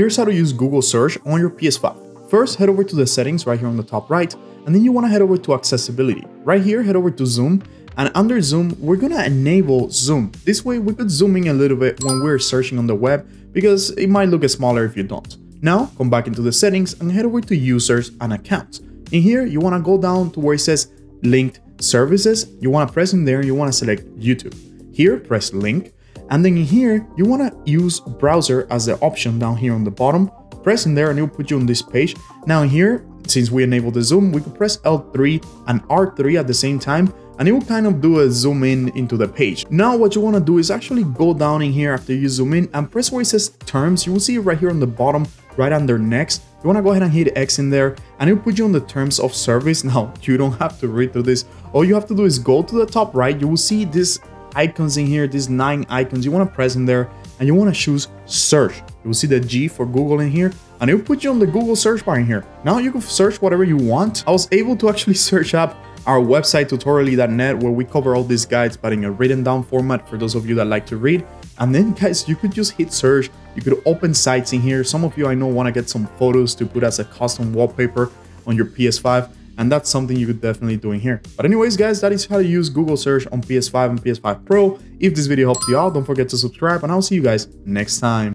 Here's how to use Google Search on your PS5. First, head over to the settings right here on the top right, and then you want to head over to accessibility. Right here, head over to zoom, and under zoom, we're going to enable zoom. This way, we could zoom in a little bit when we're searching on the web, because it might look smaller if you don't. Now, come back into the settings and head over to users and accounts. In here, you want to go down to where it says linked services. You want to press in there and you want to select YouTube. Here, press link. And then in here, you want to use browser as the option down here on the bottom. Press in there and it'll put you on this page. Now in here, since we enabled the zoom, we can press L3 and R3 at the same time, and it will kind of do a zoom in into the page. Now what you want to do is actually go down in here after you zoom in and press where it says terms. You will see it right here on the bottom, right under next. You want to go ahead and hit X in there, and it'll put you on the terms of service. Now you don't have to read through this. All you have to do is go to the top right. You will see this icons in here, these 9 icons. You want to press in there and you want to choose search. You will see the G for Google in here, and it will put you on the Google search bar in here. Now you can search whatever you want. I was able to actually search up our website tutorially.net, where we cover all these guides but in a written down format for those of you that like to read. And then guys, you could just hit search, you could open sites in here. Some of you I know want to get some photos to put as a custom wallpaper on your PS5. And that's something you could definitely do in here. But anyways, guys, that is how to use Google Search on PS5 and PS5 Pro. If this video helped you out, don't forget to subscribe, and I'll see you guys next time.